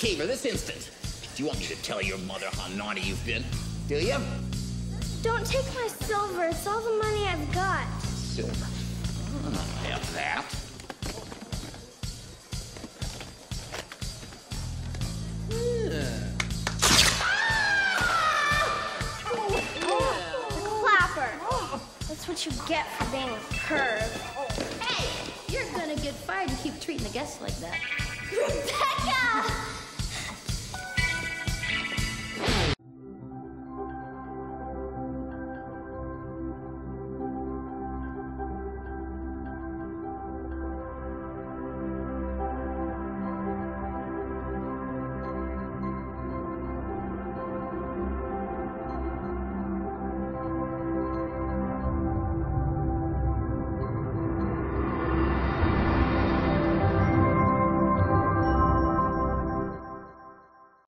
keeper this instant. Do you want me to tell your mother how naughty you've been? Do you? Don't take my silver. It's all the money I've got. Silver. I have that. That's what you get for being a perv. Hey, you're gonna get fired and keep treating the guests like that. Rebecca!